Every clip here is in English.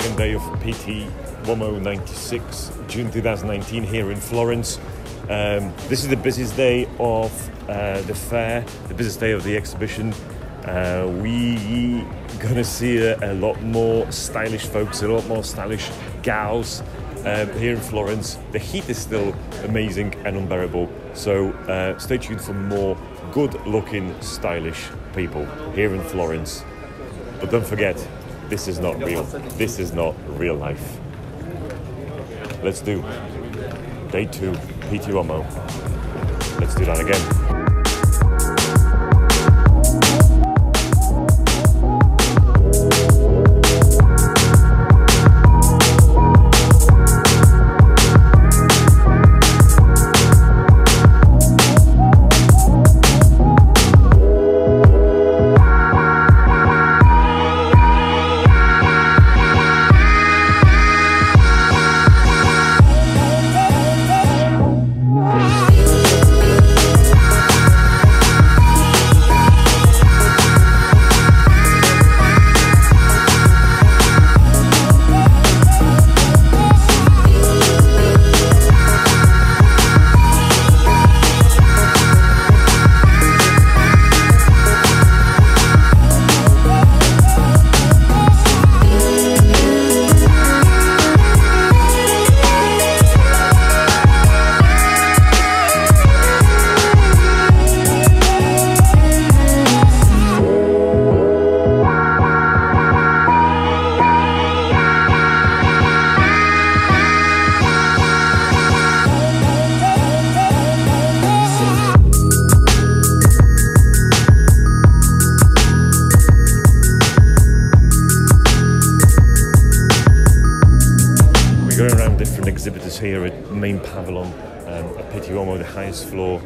second day of Pitti 1096, June 2019, here in Florence. This is the busiest day of the fair, the busiest day of the exhibition. We gonna see a lot more stylish folks, a lot more stylish gals here in Florence. The heat is still amazing and unbearable, so stay tuned for more good-looking, stylish people here in Florence. But don't forget, this is not real. This is not real life. Let's do day 2, Pitti Uomo. Let's do that again. Exhibitors here at main pavilion at Pitti Uomo, the highest floor,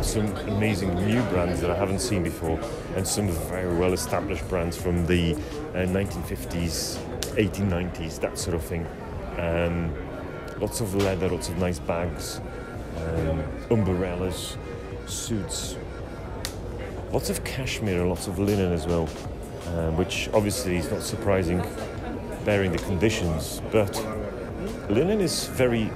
some amazing new brands that I haven't seen before, and some very well established brands from the 1950s, 1890s, that sort of thing. Lots of leather, lots of nice bags, umbrellas, suits, lots of cashmere, lots of linen as well, which obviously is not surprising bearing the conditions, but linen is very,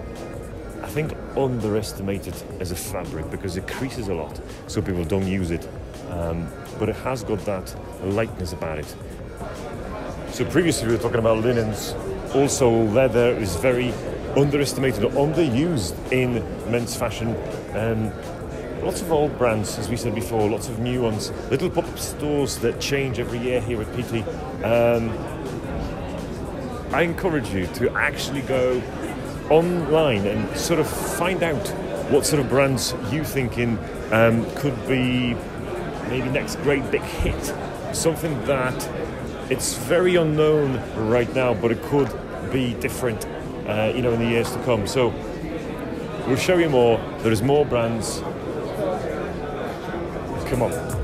I think, underestimated as a fabric because it creases a lot, so people don't use it. But it has got that lightness about it. So previously we were talking about linens. Also, leather is very underestimated, underused in men's fashion. Lots of old brands, as we said before, lots of new ones. Little pop-up stores that change every year here at Pitti. I encourage you to actually go online and sort of find out what sort of brands you thinking could be maybe next great big hit. Something that it's very unknown right now, but it could be different, you know, in the years to come. So we'll show you more. There's more brands. Come on.